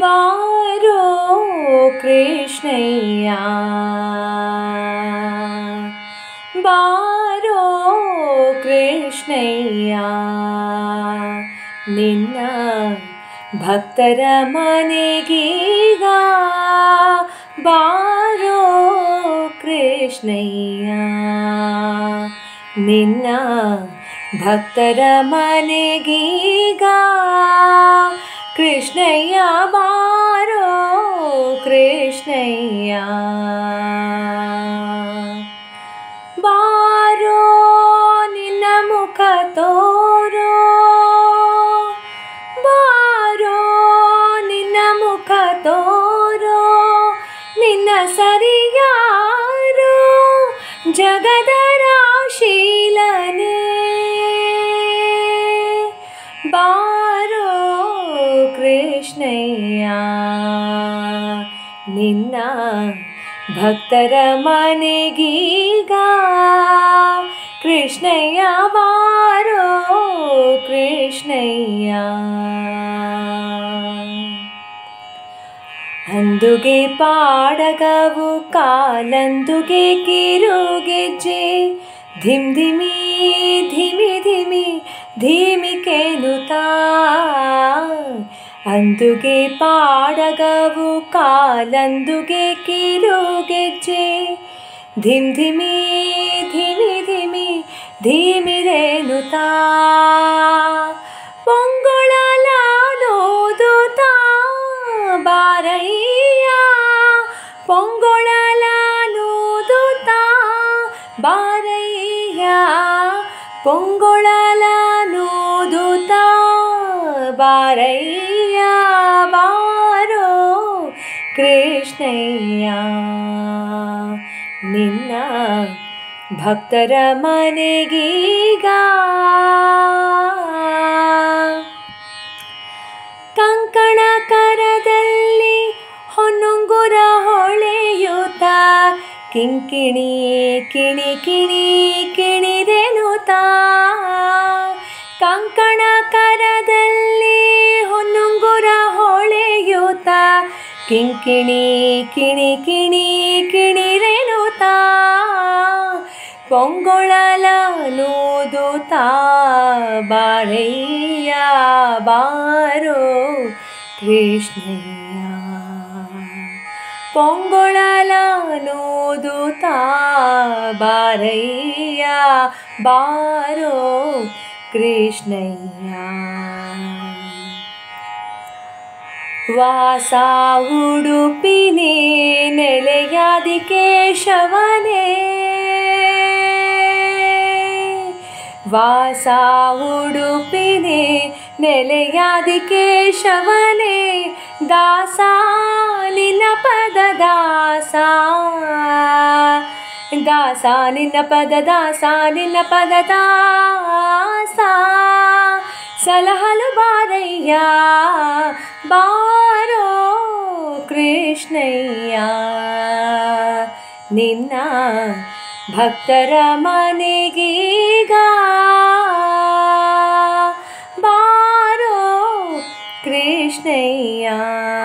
बारो कृष्णैया बारो कृष्णैया निन्न भक्तर मनेगीग बारो कृष्णैया निन्न भक्तर मनेगीग कृष्णय्या बारो कृष्णय्या बारो निन्न मुख तोरो बारो निन्न मुख तोरो निन्न सरियारो जगदराशीलने बारो कृष्णय्या निन्न भक्तर मनेगीग कृष्णय्या बारो कृष्णय्या अंदुगे पाडगवु कालंदुगे किरुगेज्जे धिम धिमी धिमी धिमी धीमि केनुता अंदुगे पाडगवु कालंदुगे किरुगेज्जे धिम धिमी धिमी धिमी धीमि रेनुता पोंगुळल नोदुता बारैया पोंगुळल नोदुता बारैया पोंगुळल नोदुता बारैया बारो कृष्णय्या निन्न भक्तर मनेगीग कंकण करदल्ली होनुंगुर होळेयुत किंकिणी किणी किणी किणिरेनुत कंकण करदल्ली होनुंगुर होळेयुत किंकिणी किणी किणी किणिरेनुत पोंगुळल नोदुत बारैया बारो कृष्णय्या पोंगुळल नोदुत बारैया बारो कृष्णय्या वासा उडुपिने नेलेयादि केशवने वासा उडुपिने नेलेयादि केशवने दासा निन्न पद दासा दासा निन्न पद दासा निन्न पद दासा सलहलु बारैया बारो कृष्णय्या निन्न भक्तर मनेगीग बारो कृष्णय्या।